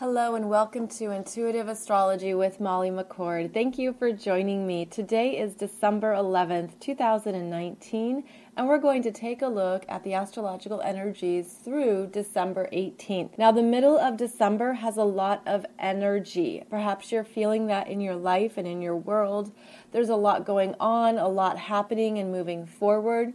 Hello and welcome to Intuitive Astrology with Molly McCord. Thank you for joining me. Today is December 11th, 2019, and we're going to take a look at the astrological energies through December 18th. Now, the middle of December has a lot of energy. Perhaps you're feeling that in your life and in your world. There's a lot going on, a lot happening and moving forward.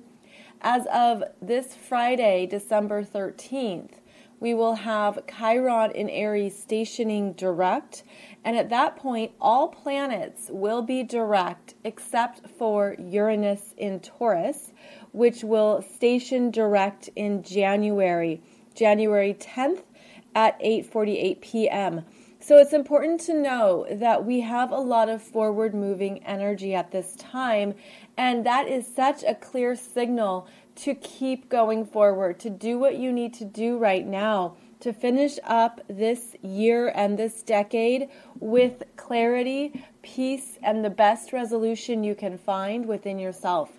As of this Friday, December 13th, we will have Chiron in Aries stationing direct, and at that point, all planets will be direct except for Uranus in Taurus, which will station direct in January 10th at 8:48 p.m. So it's important to know that we have a lot of forward-moving energy at this time, and that is such a clear signal to keep going forward, to do what you need to do right now, to finish up this year and this decade with clarity, peace, and the best resolution you can find within yourself.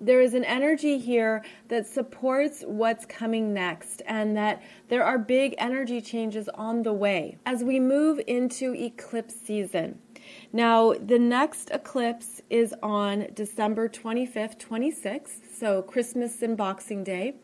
There is an energy here that supports what's coming next and that there are big energy changes on the way as we move into eclipse season. Now, the next eclipse is on December 25th, 26th, so Christmas and Boxing Day,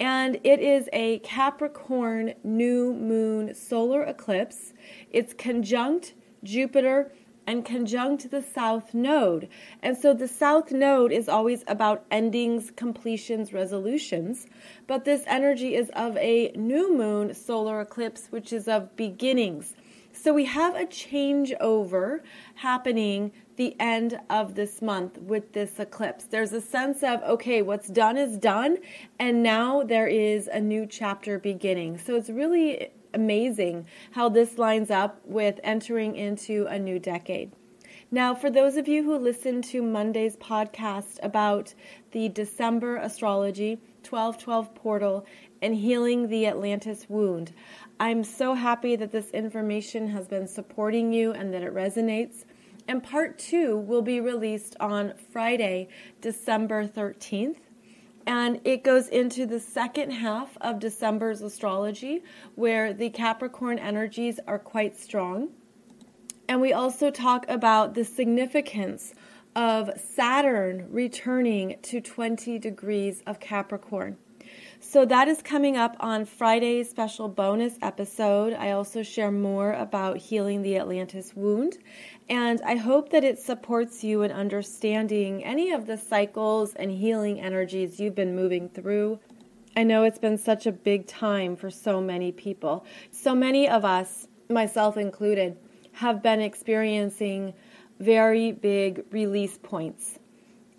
and it is a Capricorn new moon solar eclipse. It's conjunct Jupiter and conjunct the South Node. And so the South Node is always about endings, completions, resolutions, but this energy is of a new moon solar eclipse, which is of beginnings. So we have a changeover happening the end of this month with this eclipse. There's a sense of, okay, what's done is done, and now there is a new chapter beginning. So it's really amazing how this lines up with entering into a new decade. Now, for those of you who listened to Monday's podcast about the December astrology, 1212 portal, and healing the Atlantis wound, I'm so happy that this information has been supporting you and that it resonates. And part 2 will be released on Friday, December 13th. And it goes into the second half of December's astrology, where the Capricorn energies are quite strong. And we also talk about the significance of Saturn returning to 20 degrees of Capricorn. So that is coming up on Friday's special bonus episode. I also share more about healing the Atlantis wound, and I hope that it supports you in understanding any of the cycles and healing energies you've been moving through. I know it's been such a big time for so many people. So many of us, myself included, have been experiencing very big release points.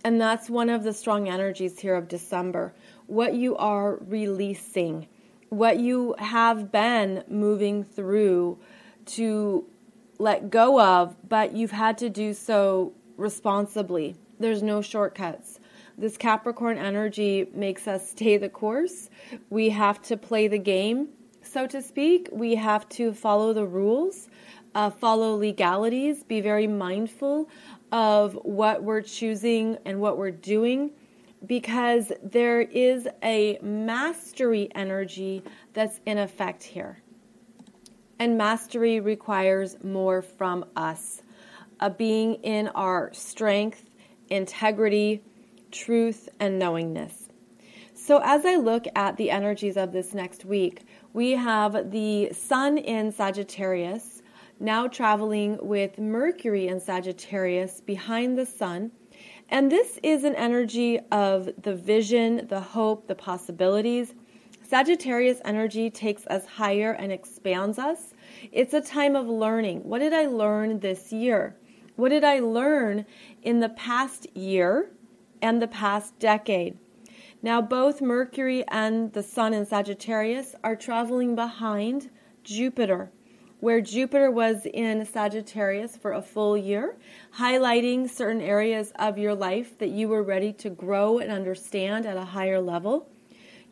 And that's one of the strong energies here of December. What you are releasing, what you have been moving through to let go of, but you've had to do so responsibly. There's no shortcuts. This Capricorn energy makes us stay the course. We have to play the game, so to speak. We have to follow the rules, follow legalities, be very mindful of what we're choosing and what we're doing, because there is a mastery energy that's in effect here. And mastery requires more from us, a being in our strength, integrity, truth, and knowingness. So as I look at the energies of this next week, we have the Sun in Sagittarius, now traveling with Mercury in Sagittarius behind the Sun. And this is an energy of the vision, the hope, the possibilities. Sagittarius energy takes us higher and expands us. It's a time of learning. What did I learn this year? What did I learn in the past year and the past decade? Now, both Mercury and the Sun in Sagittarius are traveling behind Jupiter, where Jupiter was in Sagittarius for a full year, highlighting certain areas of your life that you were ready to grow and understand at a higher level.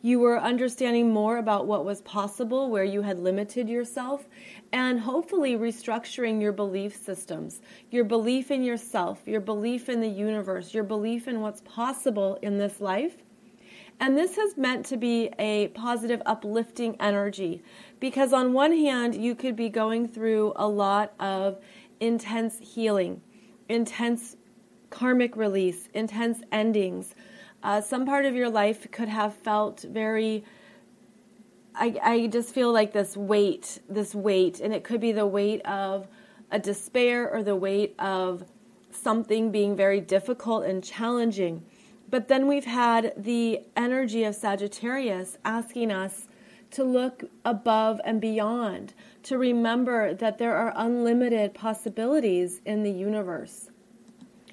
You were understanding more about what was possible, where you had limited yourself, and hopefully restructuring your belief systems, your belief in yourself, your belief in the universe, your belief in what's possible in this life. And this is meant to be a positive, uplifting energy, because on one hand, you could be going through a lot of intense healing, intense karmic release, intense endings. Some part of your life could have felt very, I just feel like this weight, and it could be the weight of a despair or the weight of something being very difficult and challenging. But then we've had the energy of Sagittarius asking us to look above and beyond, to remember that there are unlimited possibilities in the universe.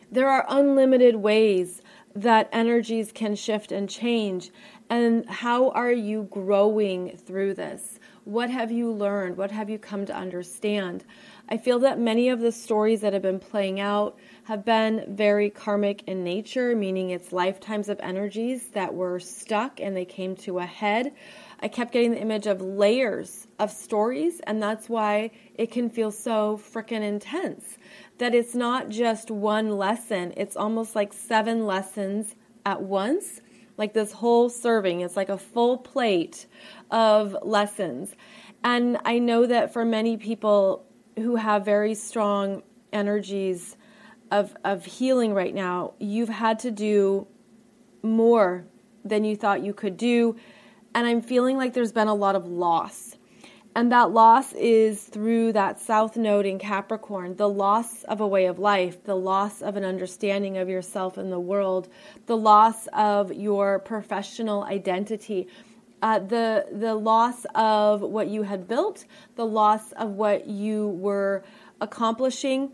There are unlimited ways that energies can shift and change. And how are you growing through this? What have you learned? What have you come to understand? I feel that many of the stories that have been playing out have been very karmic in nature, meaning it's lifetimes of energies that were stuck and they came to a head. I kept getting the image of layers of stories, and that's why it can feel so freaking intense, that it's not just one lesson. It's almost like 7 lessons at once. Like this whole serving, it's like a full plate of lessons. And I know that for many people who have very strong energies of healing right now, you've had to do more than you thought you could do. And I'm feeling like there's been a lot of loss. And that loss is through that South Node in Capricorn, the loss of a way of life, the loss of an understanding of yourself in the world, the loss of your professional identity, the loss of what you had built, the loss of what you were accomplishing,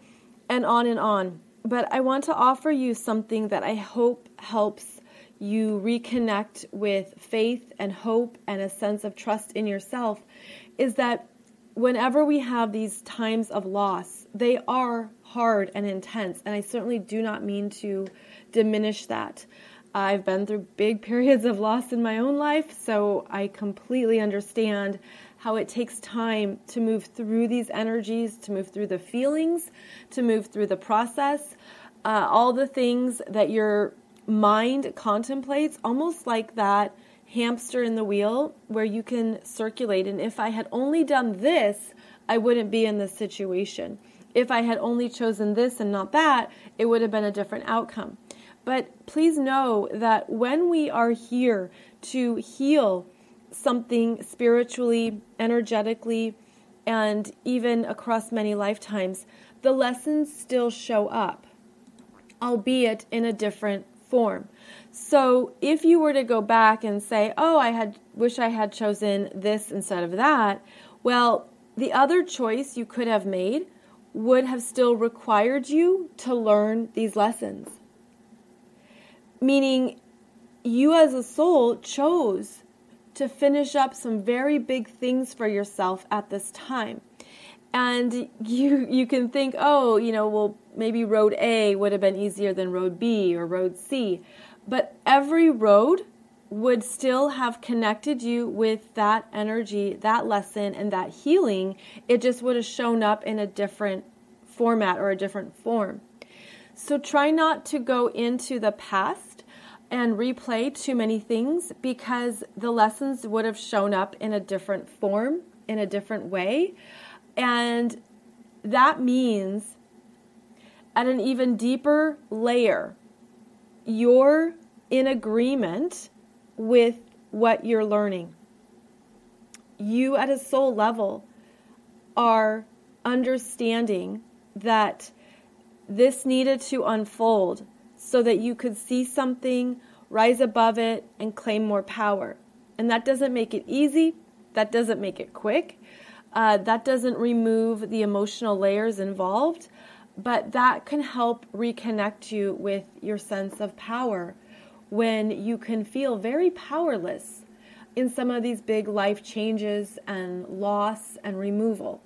and on. But I want to offer you something that I hope helps you reconnect with faith and hope and a sense of trust in yourself, is that whenever we have these times of loss, they are hard and intense, and I certainly do not mean to diminish that. I've been through big periods of loss in my own life, so I completely understand how it takes time to move through these energies, to move through the feelings, to move through the process, all the things that your mind contemplates, almost like that hamster in the wheel where you can circulate. And if I had only done this, I wouldn't be in this situation. If I had only chosen this and not that, it would have been a different outcome. But please know that when we are here to heal something spiritually, energetically, and even across many lifetimes, the lessons still show up, albeit in a different form. So if you were to go back and say, oh, wish I had chosen this instead of that, well, the other choice you could have made would have still required you to learn these lessons. Meaning you as a soul chose to finish up some very big things for yourself at this time. And you can think, oh, well, maybe road A would have been easier than road B or road C. But every road would still have connected you with that energy, that lesson, and that healing. It just would have shown up in a different format or a different form. So try not to go into the past and replay too many things, because the lessons would have shown up in a different form, in a different way. And that means at an even deeper layer, you're in agreement with what you're learning. You at a soul level are understanding that this needed to unfold so that you could see something, rise above it, and claim more power. And that doesn't make it easy. That doesn't make it quick. That doesn't remove the emotional layers involved, but that can help reconnect you with your sense of power when you can feel very powerless in some of these big life changes and loss and removal.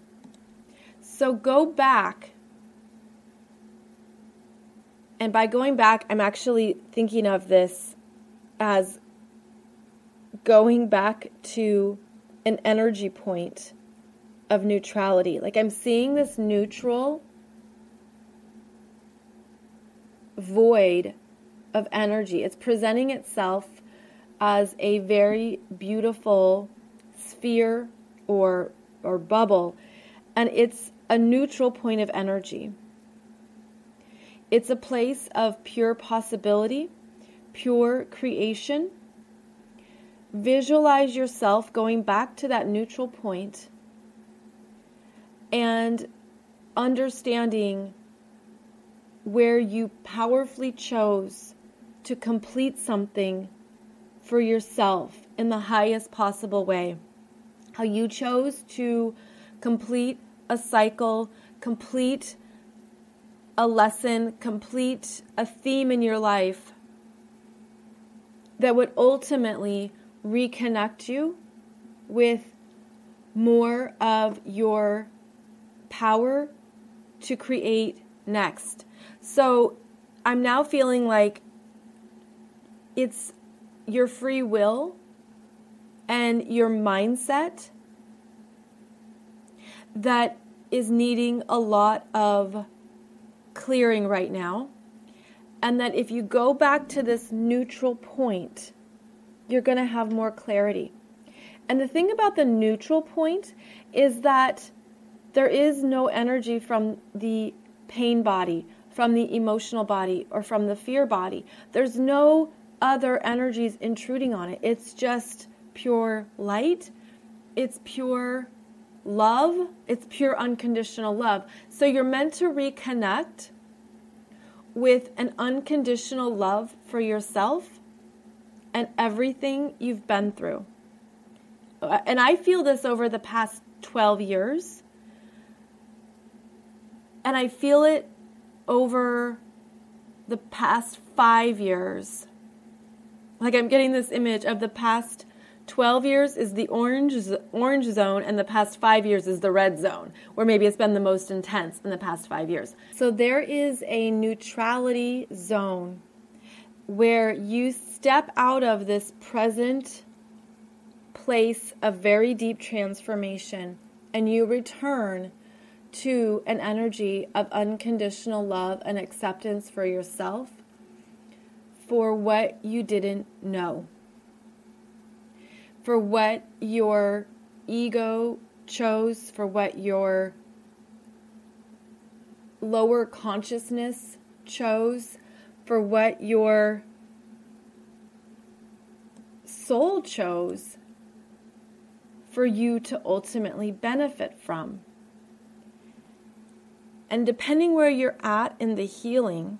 So go back. And by going back, I'm actually thinking of this as going back to an energy point of neutrality. Like I'm seeing this neutral void of energy. It's presenting itself as a very beautiful sphere or bubble, and it's a neutral point of energy. It's a place of pure possibility, pure creation. Visualize yourself going back to that neutral point and understanding where you powerfully chose to complete something for yourself in the highest possible way. How you chose to complete a cycle, complete a lesson, complete a theme in your life that would ultimately reconnect you with more of your power to create next. So I'm now feeling like it's your free will and your mindset that is needing a lot of clearing right now. And that if you go back to this neutral point, you're going to have more clarity. And the thing about the neutral point is that there is no energy from the pain body, from the emotional body, or from the fear body. There's no other energies intruding on it. It's just pure light. It's pure love. It's pure unconditional love. So you're meant to reconnect with an unconditional love for yourself and everything you've been through. And I feel this over the past 12 years. And I feel it over the past 5 years. Like I'm getting this image of the past 12 years is the orange zone and the past 5 years is the red zone, or maybe it's been the most intense in the past 5 years. So there is a neutrality zone where you step out of this present place of very deep transformation and you return to an energy of unconditional love and acceptance for yourself, for what you didn't know, for what your ego chose, for what your lower consciousness chose, for what your soul chose for you to ultimately benefit from. And depending where you're at in the healing,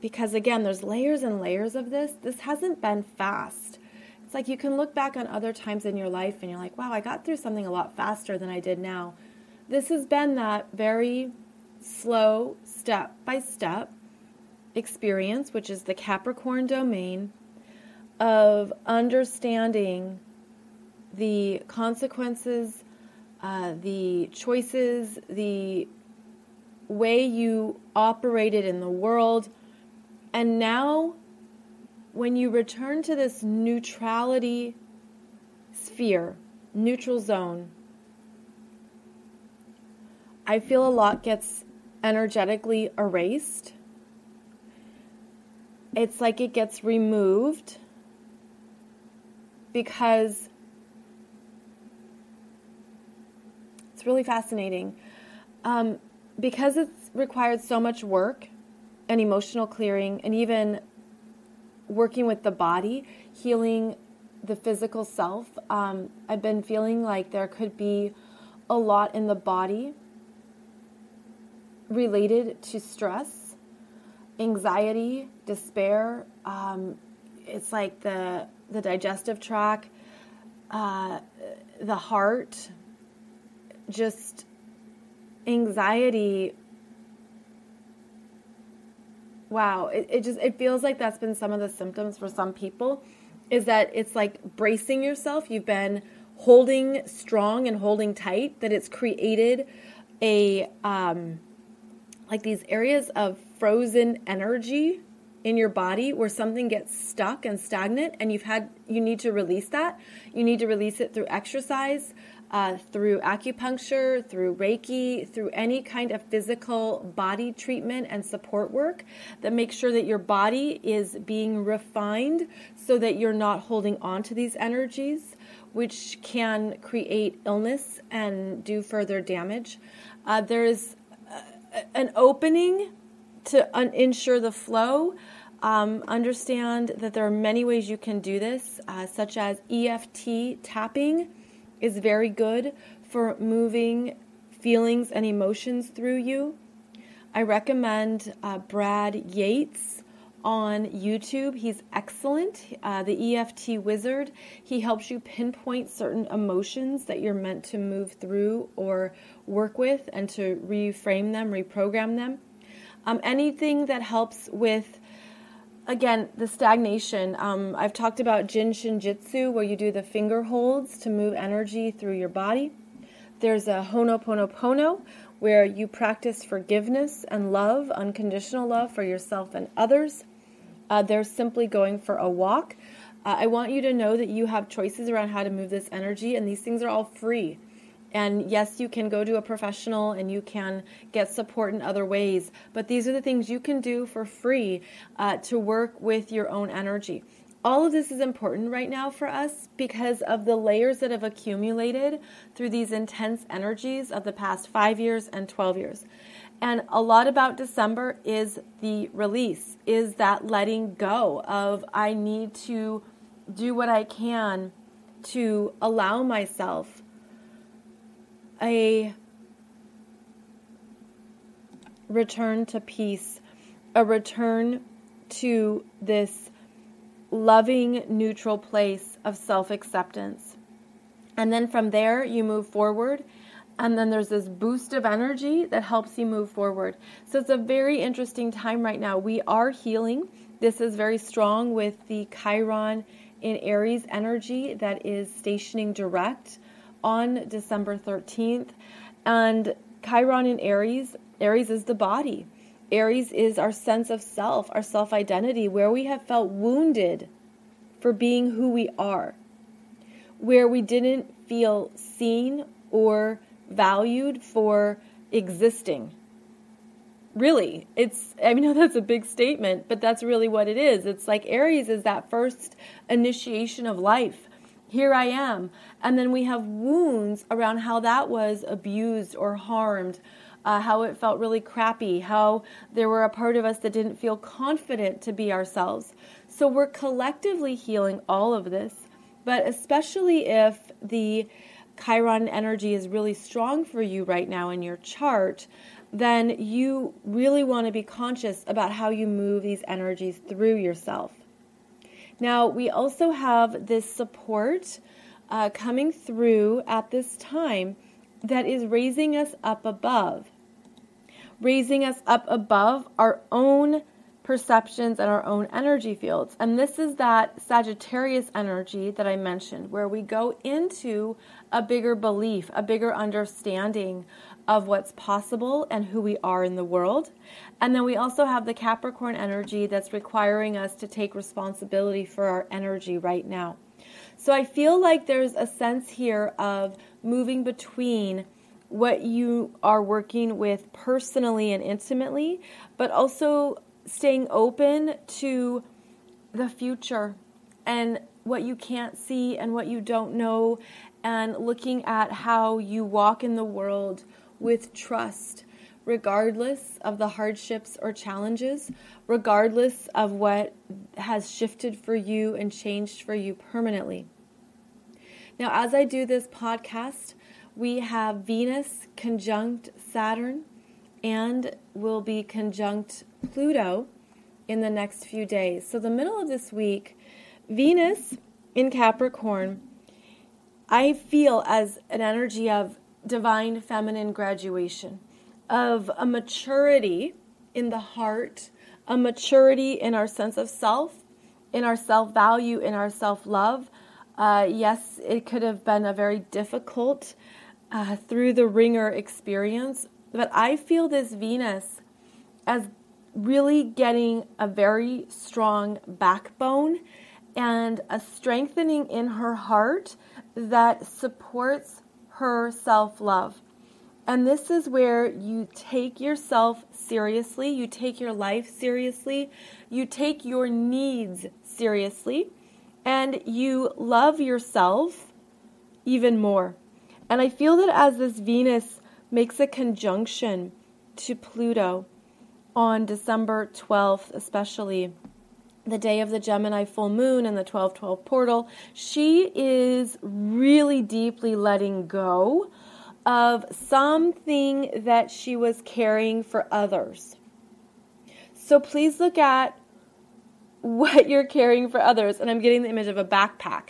because again, there's layers and layers of this. This hasn't been fast. It's like you can look back on other times in your life and you're like, wow, I got through something a lot faster than I did now. This has been that very slow, step-by-step experience, which is the Capricorn domain of understanding the consequences, the choices, the way you operated in the world. And now when you return to this neutrality sphere, neutral zone, I feel a lot gets energetically erased. It's like it gets removed because it's really fascinating. Because it's required so much work and emotional clearing and even working with the body, healing the physical self, I've been feeling like there could be a lot in the body related to stress, anxiety, despair. It's like the digestive tract, the heart, just anxiety. Wow, it feels like that's been some of the symptoms for some people, is that it's like bracing yourself. You've been holding strong and holding tight, that it's created a like these areas of frozen energy in your body where something gets stuck and stagnant, and you need to release that. You need to release it through exercise, through acupuncture, through Reiki, through any kind of physical body treatment and support work that makes sure that your body is being refined so that you're not holding on to these energies, which can create illness and do further damage. There is an opening to ensure the flow. Understand that there are many ways you can do this, such as EFT tapping is very good for moving feelings and emotions through you. I recommend Brad Yates on YouTube. He's excellent, the EFT wizard. He helps you pinpoint certain emotions that you're meant to move through or work with and to reframe them, reprogram them. Anything that helps with, again, the stagnation. I've talked about Jin Shin Jitsu, where you do the finger holds to move energy through your body. There's a Honoponopono, where you practice forgiveness and love, unconditional love for yourself and others. There's simply going for a walk. I want you to know that you have choices around how to move this energy, and these things are all free. And yes, you can go to a professional and you can get support in other ways, but these are the things you can do for free to work with your own energy. All of this is important right now for us because of the layers that have accumulated through these intense energies of the past 5 years and 12 years. And a lot about December is the release, is that letting go of I need to do what I can to allow myself a return to peace, a return to this loving, neutral place of self-acceptance. And then from there, you move forward. And then there's this boost of energy that helps you move forward. So it's a very interesting time right now. We are healing. This is very strong with the Chiron in Aries energy that is stationing direct on December 13th, and Chiron in Aries, Aries is the body. Aries is our sense of self, our self-identity, where we have felt wounded for being who we are, where we didn't feel seen or valued for existing. Really, I know that's a big statement, but that's really what it is. It's like Aries is that first initiation of life. Here I am. And then we have wounds around how that was abused or harmed, how it felt really crappy, how there were a part of us that didn't feel confident to be ourselves. So we're collectively healing all of this, but especially if the Chiron energy is really strong for you right now in your chart, then you really want to be conscious about how you move these energies through yourself. Now, we also have this support coming through at this time that is raising us up above our own perceptions and our own energy fields. And this is that Sagittarius energy that I mentioned, where we go into a bigger belief, a bigger understanding of what's possible and who we are in the world. And then we also have the Capricorn energy that's requiring us to take responsibility for our energy right now. So I feel like there's a sense here of moving between what you are working with personally and intimately, but also staying open to the future and what you can't see and what you don't know, and looking at how you walk in the world with trust, regardless of the hardships or challenges, regardless of what has shifted for you and changed for you permanently. Now, as I do this podcast, we have Venus conjunct Saturn and will be conjunct Pluto in the next few days. So the middle of this week, Venus in Capricorn, I feel as an energy of divine feminine graduation, of a maturity in the heart, a maturity in our sense of self, in our self-value, in our self-love. Yes, it could have been a very difficult through the ringer experience, but I feel this Venus as really getting a very strong backbone and a strengthening in her heart that supports her self-love. And this is where you take yourself seriously, you take your life seriously, you take your needs seriously, and you love yourself even more. And I feel that as this Venus makes a conjunction to Pluto on December 12th, especially the day of the Gemini full moon and the 12-12 portal, she is really deeply letting go of something that she was carrying for others. So please look at what you're carrying for others. And I'm getting the image of a backpack.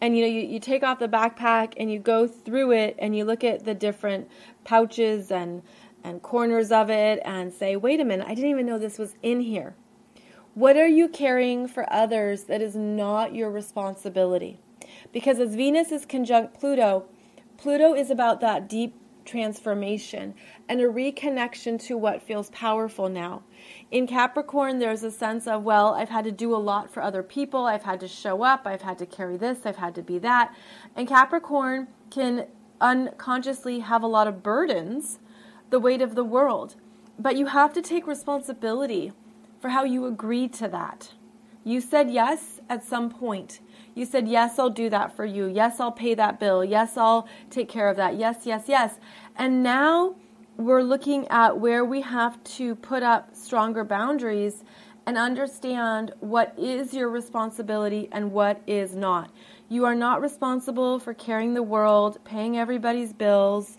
And you know, you take off the backpack and you go through it and you look at the different pouches and corners of it and say, wait a minute, I didn't even know this was in here. What are you carrying for others that is not your responsibility? Because as Venus is conjunct Pluto, Pluto is about that deep transformation and a reconnection to what feels powerful now. In Capricorn, there's a sense of, well, I've had to do a lot for other people. I've had to show up. I've had to carry this. I've had to be that. And Capricorn can unconsciously have a lot of burdens, the weight of the world. But you have to take responsibility for how you agree to that. You said yes at some point. You said, yes, I'll do that for you. Yes, I'll pay that bill. Yes, I'll take care of that. Yes, yes, yes. And now we're looking at where we have to put up stronger boundaries and understand what is your responsibility and what is not. You are not responsible for carrying the world, paying everybody's bills.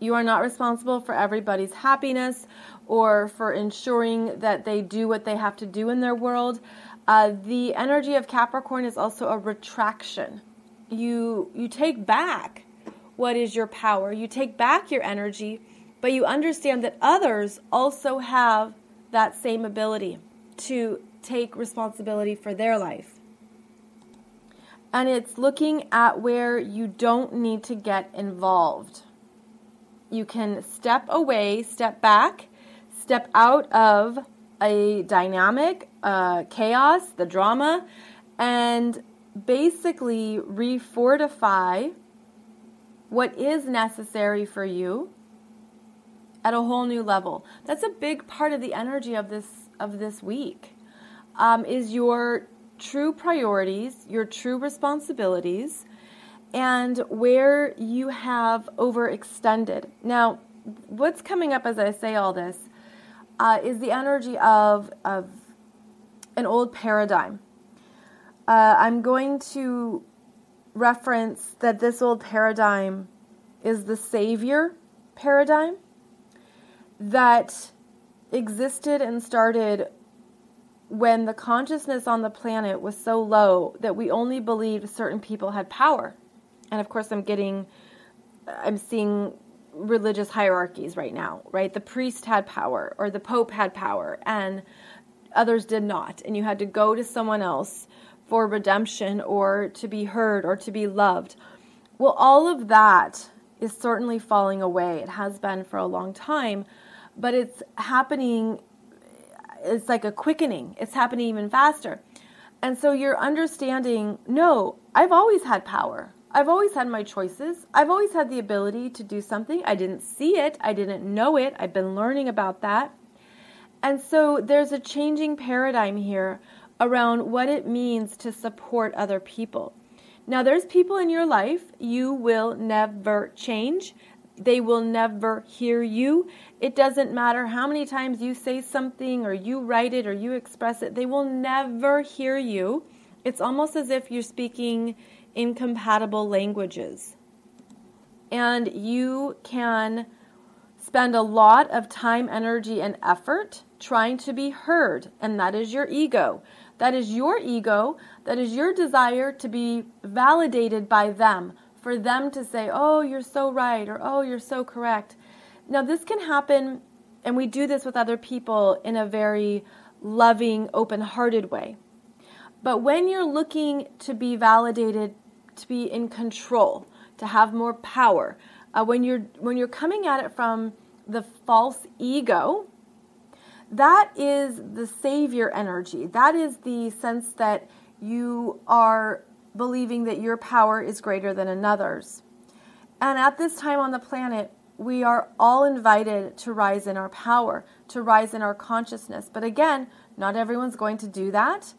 You are not responsible for everybody's happiness or for ensuring that they do what they have to do in their world. The energy of Capricorn is also a retraction. You take back what is your power. You take back your energy, but you understand that others also have that same ability to take responsibility for their life. And it's looking at where you don't need to get involved. You can step away, step back, step out of a dynamic, chaos, the drama, and basically refortify what is necessary for you at a whole new level. That's a big part of the energy of this week, is your true priorities, your true responsibilities, and where you have overextended. Now, what's coming up as I say all this is the energy of an old paradigm. I'm going to reference that this old paradigm is the savior paradigm that existed and started when the consciousness on the planet was so low that we only believed certain people had power. And of course, I'm seeing religious hierarchies right now, right? The priest had power, or the pope had power, and others did not. And you had to go to someone else for redemption or to be heard or to be loved. Well, all of that is certainly falling away. It has been for a long time, but it's happening. It's like a quickening. It's happening even faster. And so you're understanding, no, I've always had power. I've always had my choices. I've always had the ability to do something. I didn't see it. I didn't know it. I've been learning about that. And so there's a changing paradigm here around what it means to support other people. Now, there's people in your life you will never change. They will never hear you. It doesn't matter how many times you say something or you write it or you express it. They will never hear you. It's almost as if you're speaking incompatible languages. And you can spend a lot of time, energy, and effort trying to be heard, and that is your ego. That is your ego. That is your desire to be validated by them, for them to say, oh, you're so right, or oh, you're so correct. Now, this can happen, and we do this with other people in a very loving, open-hearted way. But when you're looking to be validated, to be in control, to have more power, when you're coming at it from the false ego, that is the savior energy. That is the sense that you are believing that your power is greater than another's. And at this time on the planet, we are all invited to rise in our power, to rise in our consciousness. But again, not everyone's going to do that.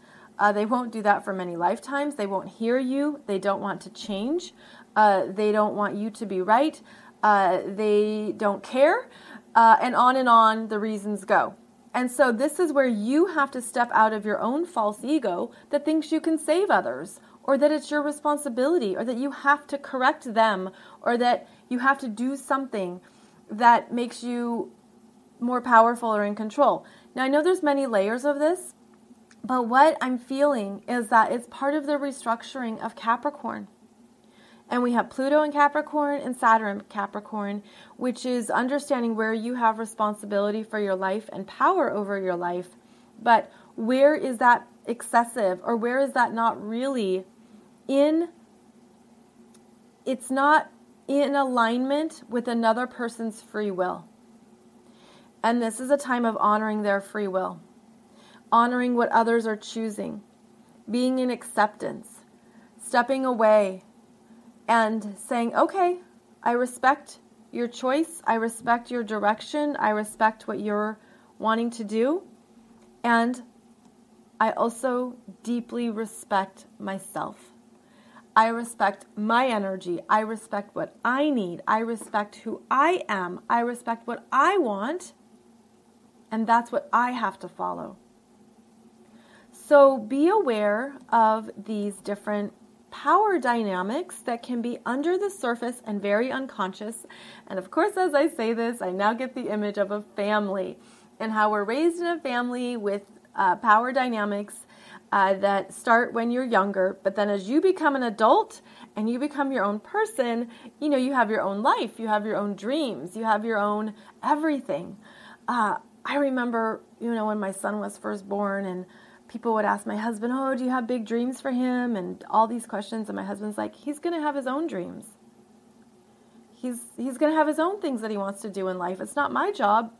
They won't do that for many lifetimes. They won't hear you. They don't want to change. They don't want you to be right. They don't care. And on the reasons go. And so this is where you have to step out of your own false ego that thinks you can save others, or that it's your responsibility, or that you have to correct them, or that you have to do something that makes you more powerful or in control. Now, I know there's many layers of this, but what I'm feeling is that it's part of the restructuring of Capricorn. And we have Pluto in Capricorn and Saturn in Capricorn, which is understanding where you have responsibility for your life and power over your life. But where is that excessive, or where is that not really in, it's not in alignment with another person's free will? And this is a time of honoring their free will, honoring what others are choosing, being in acceptance, stepping away, and saying, okay, I respect your choice, I respect your direction, I respect what you're wanting to do, and I also deeply respect myself. I respect my energy, I respect what I need, I respect who I am, I respect what I want, and that's what I have to follow. So be aware of these different power dynamics that can be under the surface and very unconscious. And of course, as I say this, I now get the image of a family and how we're raised in a family with power dynamics that start when you're younger. But then as you become an adult and you become your own person, you know, you have your own life, you have your own dreams, you have your own everything. I remember, you know, when my son was first born, and people would ask my husband, oh, do you have big dreams for him? And all these questions. And my husband's like, he's going to have his own dreams. He's going to have his own things that he wants to do in life. It's not my job.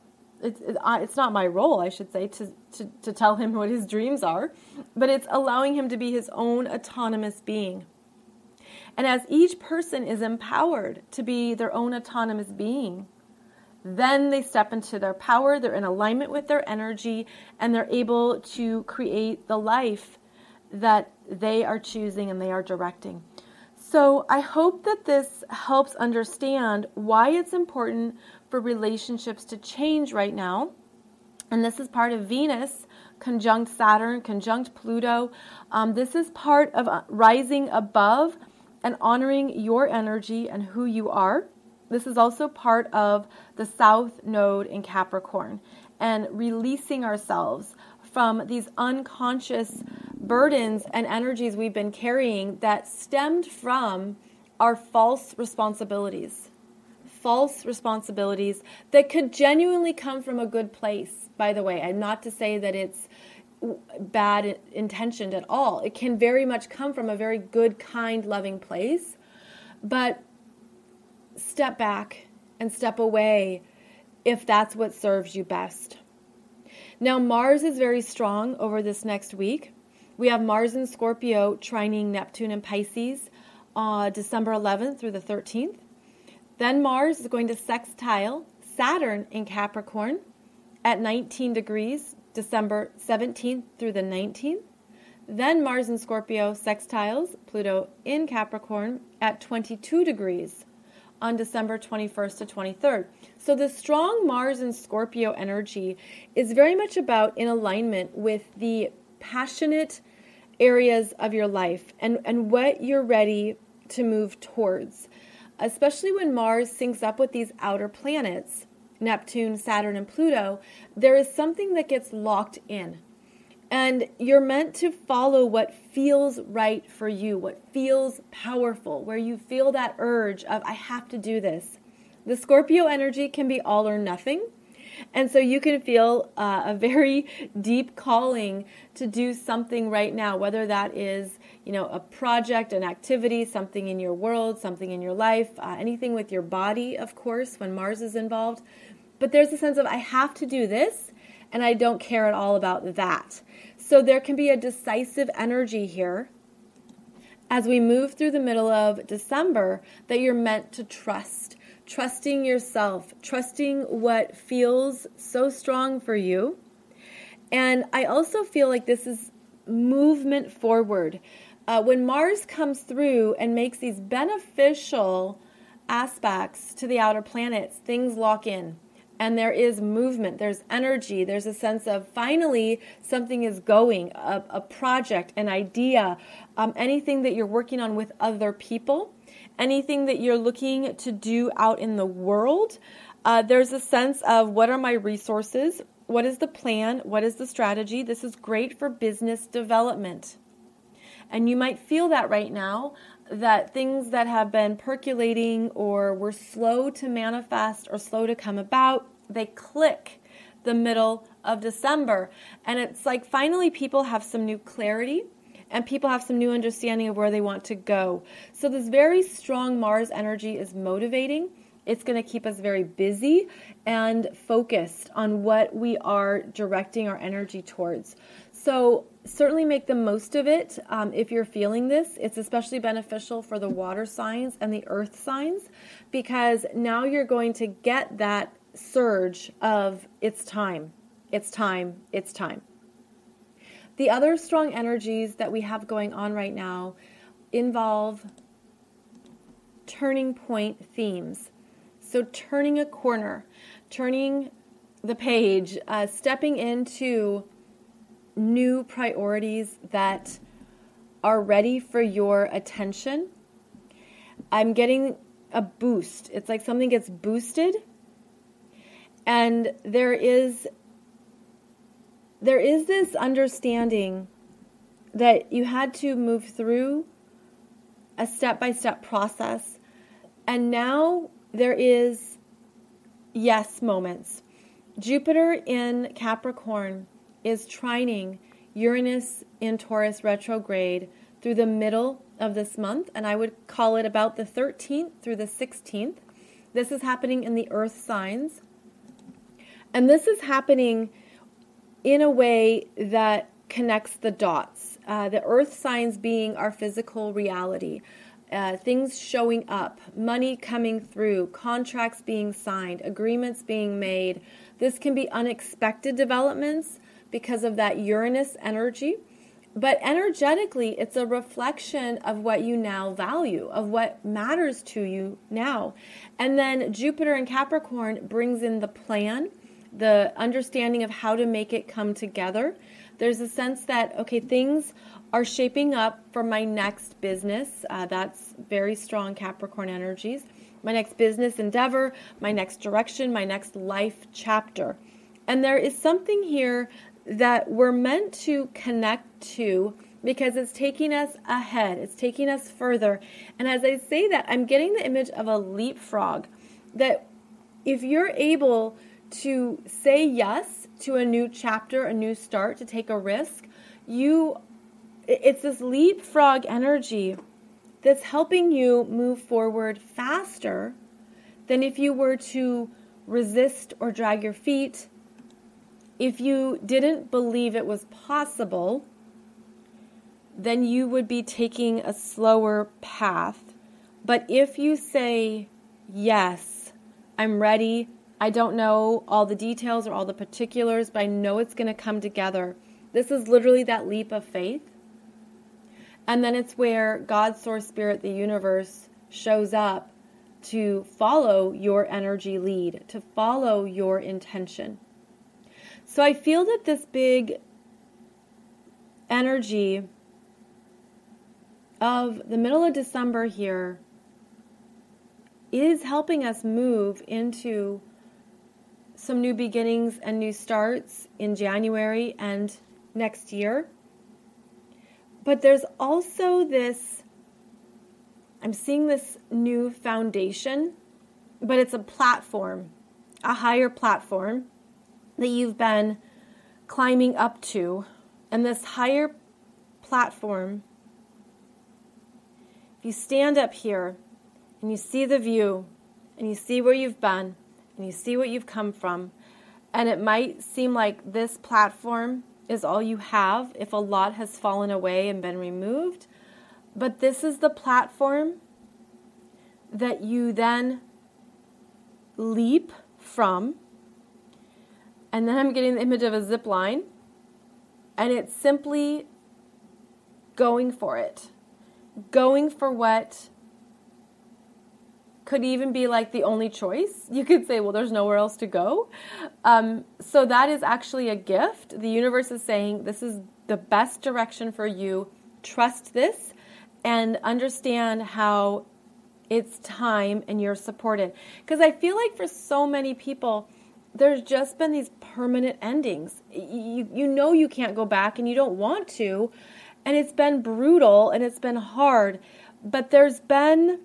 It's not my role, I should say, to tell him what his dreams are. But it's allowing him to be his own autonomous being. And as each person is empowered to be their own autonomous being, then they step into their power, they're in alignment with their energy, and they're able to create the life that they are choosing and they are directing. So I hope that this helps understand why it's important for relationships to change right now. And this is part of Venus, conjunct Saturn, conjunct Pluto. This is part of rising above and honoring your energy and who you are. This is also part of the South Node in Capricorn, and releasing ourselves from these unconscious burdens and energies we've been carrying that stemmed from our false responsibilities that could genuinely come from a good place, by the way. And not to say that it's bad intentioned at all. It can very much come from a very good, kind, loving place, but step back and step away if that's what serves you best. Now, Mars is very strong over this next week. We have Mars in Scorpio trining Neptune and Pisces December 11th through the 13th. Then Mars is going to sextile Saturn in Capricorn at 19 degrees December 17th through the 19th. Then Mars in Scorpio sextiles Pluto in Capricorn at 22 degrees on December 21st to 23rd. So the strong Mars and Scorpio energy is very much about in alignment with the passionate areas of your life and what you're ready to move towards, especially when Mars syncs up with these outer planets, Neptune, Saturn, and Pluto. There is something that gets locked in, and you're meant to follow what feels right for you, what feels powerful, where you feel that urge of, I have to do this. The Scorpio energy can be all or nothing. And so you can feel a very deep calling to do something right now, whether that is, you know, a project, an activity, something in your world, something in your life, anything with your body, of course, when Mars is involved. But there's a sense of, I have to do this, and I don't care at all about that. So there can be a decisive energy here. as we move through the middle of December, that you're meant to trust. Trusting yourself, trusting what feels so strong for you. And I also feel like this is movement forward. When Mars comes through and makes these beneficial aspects to the outer planets, things lock in. And there is movement, there's energy, there's a sense of finally something is going, a project, an idea, anything that you're working on with other people, anything that you're looking to do out in the world. There's a sense of what are my resources, what is the plan, what is the strategy. This is great for business development. And you might feel that right now, that things that have been percolating or were slow to manifest or slow to come about, they click the middle of December. And it's like finally people have some new clarity and people have some new understanding of where they want to go. So this very strong Mars energy is motivating. It's going to keep us very busy and focused on what we are directing our energy towards. So certainly make the most of it if you're feeling this. It's especially beneficial for the water signs and the earth signs, because now you're going to get that surge of it's time, it's time, it's time. The other strong energies that we have going on right now involve turning point themes. So turning a corner, turning the page, stepping into new priorities that are ready for your attention. I'm getting a boost. It's like something gets boosted, and there is this understanding that you had to move through a step-by-step process, and now there is yes moments. Jupiter in Capricorn is trining Uranus in Taurus retrograde through the middle of this month, and I would call it about the 13th through the 16th. This is happening in the earth signs, and this is happening in a way that connects the dots. The earth signs being our physical reality, things showing up, money coming through, contracts being signed, agreements being made. This can be unexpected developments because of that Uranus energy. But energetically, it's a reflection of what you now value, of what matters to you now. And then Jupiter in Capricorn brings in the plan, the understanding of how to make it come together. There's a sense that, okay, things are shaping up for my next business. That's very strong Capricorn energies. My next business endeavor, my next direction, my next life chapter. And there is something here that we're meant to connect to, because it's taking us ahead. It's taking us further. And as I say that, I'm getting the image of a leapfrog, that if you're able to say yes to a new chapter, a new start, to take a risk, it's this leapfrog energy that's helping you move forward faster than if you were to resist or drag your feet, if you didn't believe it was possible. Then you would be taking a slower path. But if you say, yes, I'm ready, I don't know all the details or all the particulars, but I know it's going to come together. This is literally that leap of faith. And then it's where God, Source, Spirit, the universe shows up to follow your energy lead, to follow your intention. So I feel that this big energy of the middle of December here is helping us move into some new beginnings and new starts in January and next year. But there's also this, I'm seeing this new foundation, but it's a platform, a higher platform that you've been climbing up to. And this higher platform, if you stand up here and you see the view and you see where you've been and you see what you've come from, and it might seem like this platform is all you have if a lot has fallen away and been removed, But this is the platform that you then leap from. And then I'm getting the image of a zip line. And it's simply going for it. Going for what could even be like the only choice. You could say, well, there's nowhere else to go. So that is actually a gift. The universe is saying this is the best direction for you. Trust this and understand how it's time and you're supported. Because I feel like for so many people, there's just been these permanent endings. You know you can't go back and you don't want to. And it's been brutal and it's been hard. But there's been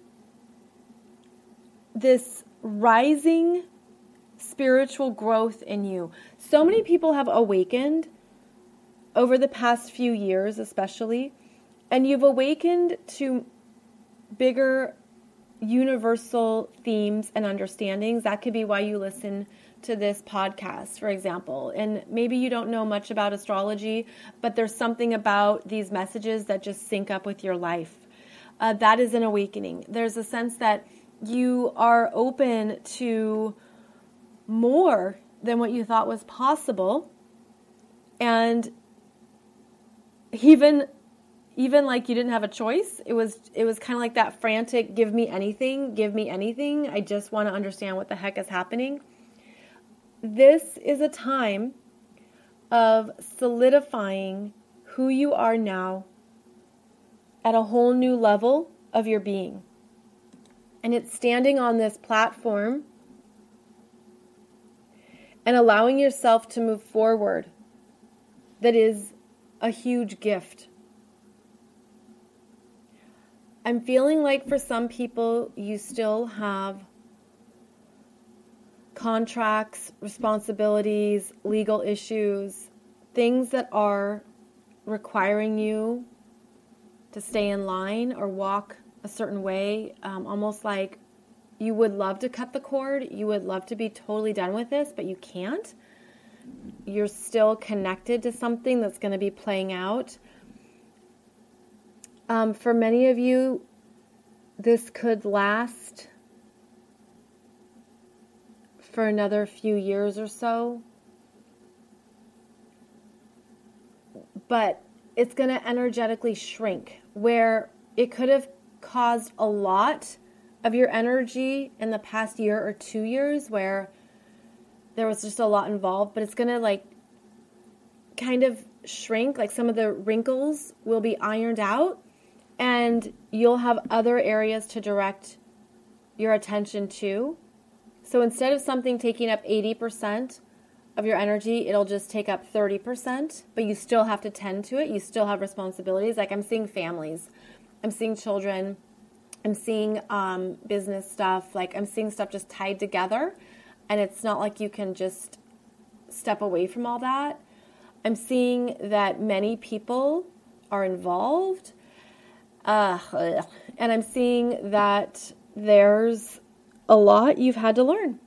this rising spiritual growth in you. So many people have awakened over the past few years especially. And you've awakened to bigger universal themes and understandings. That could be why you listen to this podcast, for example. And maybe you don't know much about astrology, but there's something about these messages that just sync up with your life. That is an awakening. There's a sense that you are open to more than what you thought was possible. And even like you didn't have a choice, it was kind of like that frantic, give me anything. I just want to understand what the heck is happening. This is a time of solidifying who you are now at a whole new level of your being. And it's standing on this platform and allowing yourself to move forward. That is a huge gift. I'm feeling like for some people, you still have contracts, responsibilities, legal issues, things that are requiring you to stay in line or walk a certain way, almost like you would love to cut the cord, you would love to be totally done with this, but you can't. You're still connected to something that's going to be playing out. For many of you, this could last for another few years or so. But it's going to energetically shrink, where it could have caused a lot of your energy in the past year or 2 years, where there was just a lot involved, but it's going to like kind of shrink, like some of the wrinkles will be ironed out and you'll have other areas to direct your attention to. So instead of something taking up 80% of your energy, it'll just take up 30%, but you still have to tend to it. You still have responsibilities. Like I'm seeing families, I'm seeing children, I'm seeing business stuff. Like I'm seeing stuff just tied together, and it's not like you can just step away from all that. I'm seeing that many people are involved, and I'm seeing that there's a lot you've had to learn.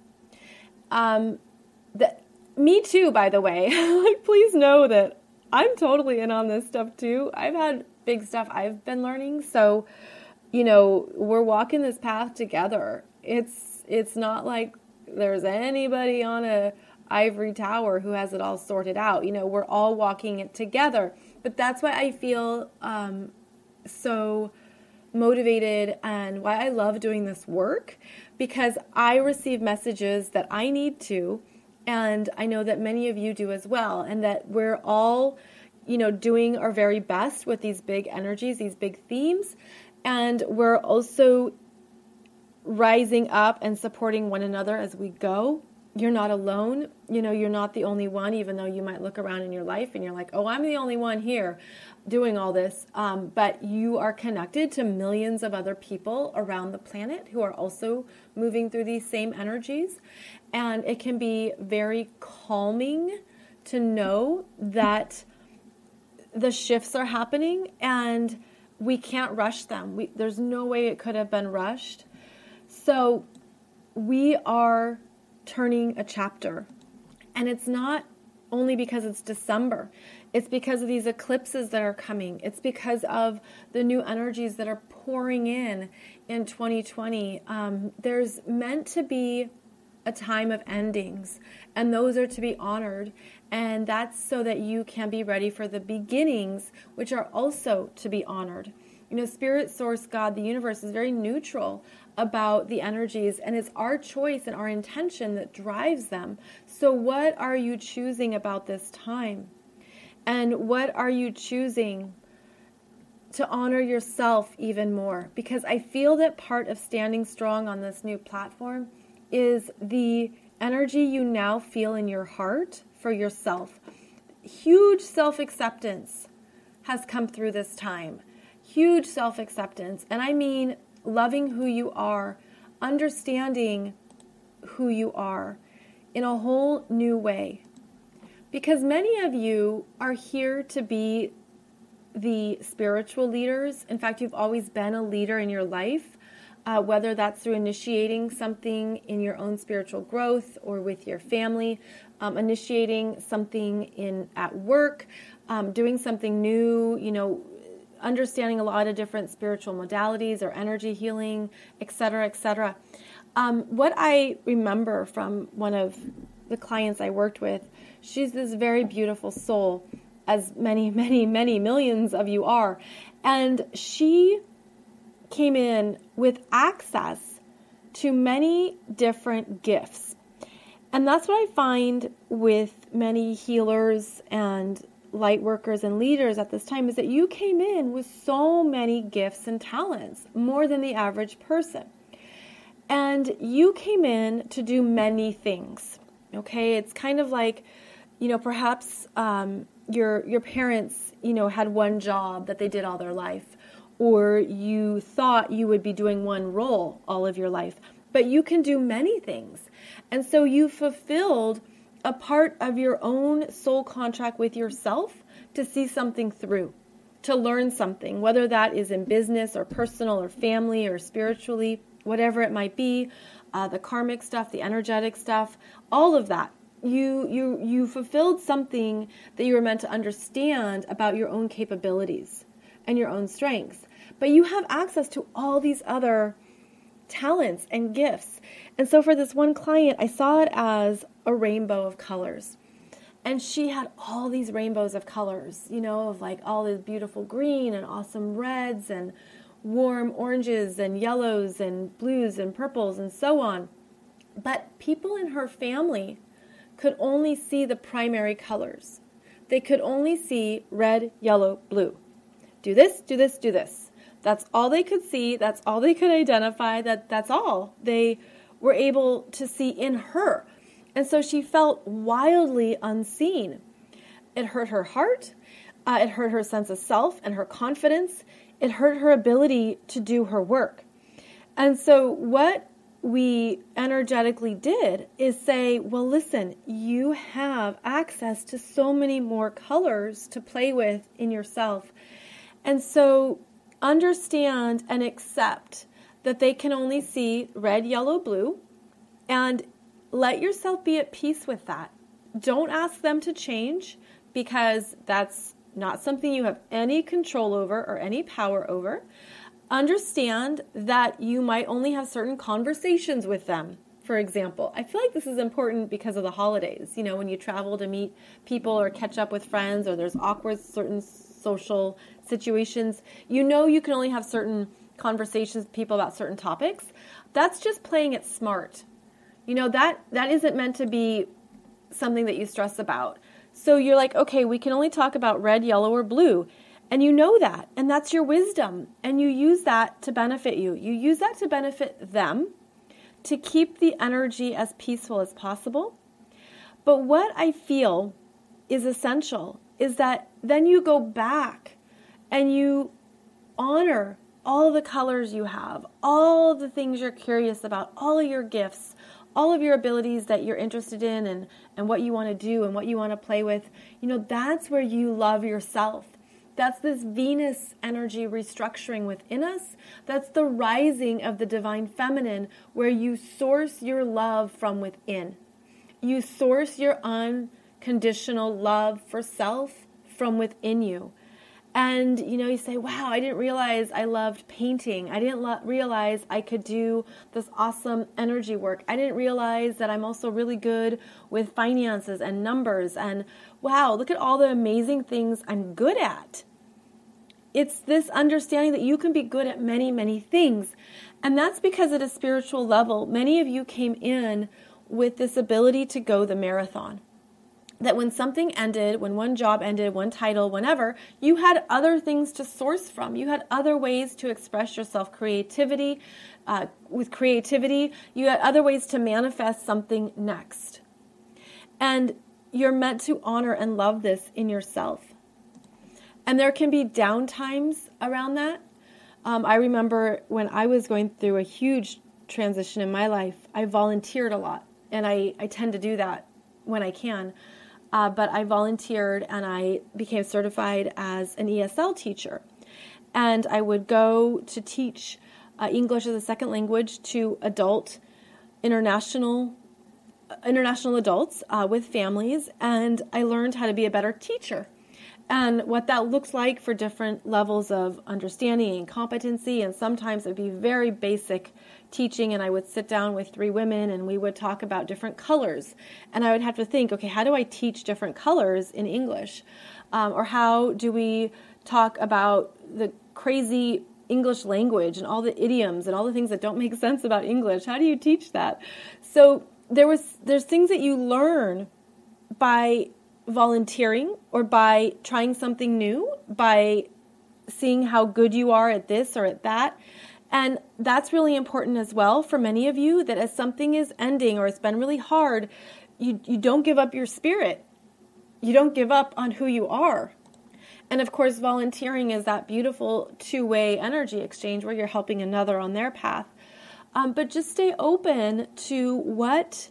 Me too, by the way. Like, please know that I'm totally in on this stuff too. I've had big stuff I've been learning. So, you know, we're walking this path together. It's not like there's anybody on a ivory tower who has it all sorted out. You know, we're all walking it together. But that's why I feel so motivated and why I love doing this work, because I receive messages that I need to, and I know that many of you do as well, and that we're all, you know, doing our very best with these big energies, these big themes, and we're also rising up and supporting one another as we go. You're not alone. You know, you're not the only one, even though you might look around in your life and you're like, oh, I'm the only one here doing all this. But you are connected to millions of other people around the planet who are also moving through these same energies. And it can be very calming to know that the shifts are happening and we can't rush them. There's no way it could have been rushed. So we are turning a chapter, and it's not only because it's December. It's because of these eclipses that are coming. It's because of the new energies that are pouring in 2020. There's meant to be a time of endings, and those are to be honored, and that's so that you can be ready for the beginnings, which are also to be honored. You know, Spirit, Source, God, the universe is very neutral about the energies, and it's our choice and our intention that drives them. So what are you choosing about this time? And what are you choosing to honor yourself even more? Because I feel that part of standing strong on this new platform is the energy you now feel in your heart for yourself. Huge self-acceptance has come through this time. Huge self-acceptance. And I mean loving who you are, understanding who you are in a whole new way. Because many of you are here to be the spiritual leaders. In fact, you've always been a leader in your life, whether that's through initiating something in your own spiritual growth or with your family, initiating something at work, doing something new, you know, understanding a lot of different spiritual modalities or energy healing, etc., etc. What I remember from one of the clients I worked with, she's this very beautiful soul, as many, many, many millions of you are. And she came in with access to many different gifts. And that's what I find with many healers and light workers and leaders at this time, is that you came in with so many gifts and talents, more than the average person. And you came in to do many things, okay? It's kind of like, you know, perhaps your parents, you know, had one job that they did all their life, or you thought you would be doing one role all of your life, but you can do many things. And so you fulfilled a part of your own soul contract with yourself to see something through, to learn something, whether that is in business or personal or family or spiritually, whatever it might be, the karmic stuff, the energetic stuff, all of that. You fulfilled something that you were meant to understand about your own capabilities and your own strengths, but you have access to all these other talents and gifts. And so for this one client, I saw it as a rainbow of colors. And she had all these rainbows of colors, you know, of like all this beautiful green and awesome reds and warm oranges and yellows and blues and purples and so on. But people in her family could only see the primary colors. They could only see red, yellow, blue. Do this, do this, do this. That's all they could see. That's all they could identify. That's all they were able to see in her. And so she felt wildly unseen. It hurt her heart. It hurt her sense of self and her confidence. It hurt her ability to do her work. And so what we energetically did is say, well, listen, you have access to so many more colors to play with in yourself. And so understand and accept that they can only see red, yellow, blue, and let yourself be at peace with that. Don't ask them to change, because that's not something you have any control over or any power over. Understand that you might only have certain conversations with them, for example. I feel like this is important because of the holidays, you know, when you travel to meet people or catch up with friends, or there's awkward certain social situations, you know, you can only have certain conversations with people about certain topics. That's just playing it smart. You know, that isn't meant to be something that you stress about. So you're like, okay, we can only talk about red, yellow, or blue. And you know that, and that's your wisdom. And you use that to benefit you. You use that to benefit them, to keep the energy as peaceful as possible. But what I feel is essential is that then you go back and you honor all the colors you have, all the things you're curious about, all of your gifts, all of your abilities that you're interested in, and what you want to do and what you want to play with. You know, that's where you love yourself. That's this Venus energy restructuring within us. That's the rising of the divine feminine, where you source your love from within. You source your unconditional unconditional love for self from within you. And, you know, you say, wow, I didn't realize I loved painting. I didn't realize I could do this awesome energy work. I didn't realize that I'm also really good with finances and numbers. And wow, look at all the amazing things I'm good at. It's this understanding that you can be good at many, many things. And that's because at a spiritual level, many of you came in with this ability to go the marathon. That when something ended, when one job ended, one title, whenever, you had other things to source from. You had other ways to express yourself, creativity. You had other ways to manifest something next. And you're meant to honor and love this in yourself. And there can be downtimes around that. I remember when I was going through a huge transition in my life, I volunteered a lot. And I tend to do that when I can. But I volunteered and I became certified as an ESL teacher. And I would go to teach English as a second language to adult, international adults with families. And I learned how to be a better teacher and what that looks like for different levels of understanding and competency. And sometimes it would be very basic teaching, and I would sit down with three women and we would talk about different colors, and I would have to think, okay, how do I teach different colors in English? Or how do we talk about the crazy English language and all the idioms and all the things that don't make sense about English? How do you teach that? So there's things that you learn by volunteering or by trying something new, by seeing how good you are at this or at that. And that's really important as well for many of you, that as something is ending or it's been really hard, you don't give up your spirit. You don't give up on who you are. And of course, volunteering is that beautiful two-way energy exchange where you're helping another on their path. But just stay open to what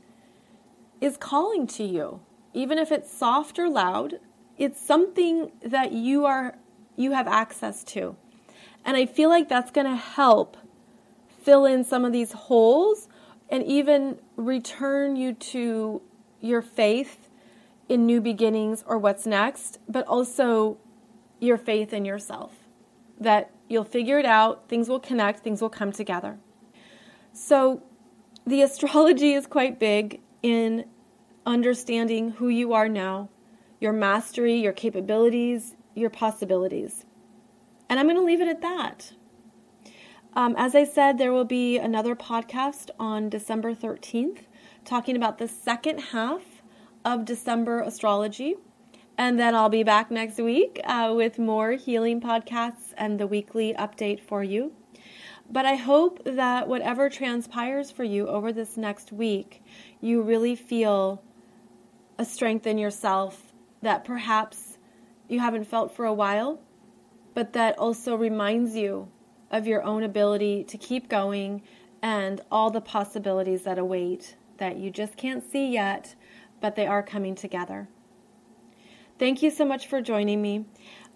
is calling to you. Even if it's soft or loud, it's something that you have access to. And I feel like that's going to help fill in some of these holes and even return you to your faith in new beginnings or what's next, but also your faith in yourself, that you'll figure it out, things will connect, things will come together. So the astrology is quite big in understanding who you are now, your mastery, your capabilities, your possibilities. And I'm going to leave it at that. As I said, there will be another podcast on December 13th talking about the second half of December astrology. And then I'll be back next week with more healing podcasts and the weekly update for you. But I hope that whatever transpires for you over this next week, you really feel a strength in yourself that perhaps you haven't felt for a while, but that also reminds you of your own ability to keep going and all the possibilities that await that you just can't see yet, but they are coming together. Thank you so much for joining me.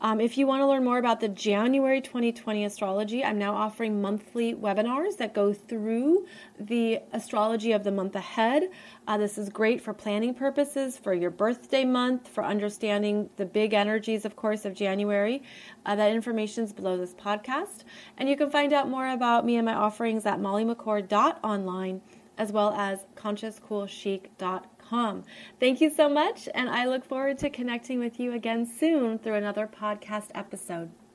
If you want to learn more about the January 2020 astrology, I'm now offering monthly webinars that go through the astrology of the month ahead. This is great for planning purposes, for your birthday month, for understanding the big energies, of course, of January. That information is below this podcast. And you can find out more about me and my offerings at mollymccord.online as well as ConsciousCoolChic.com. Thank you so much, and I look forward to connecting with you again soon through another podcast episode.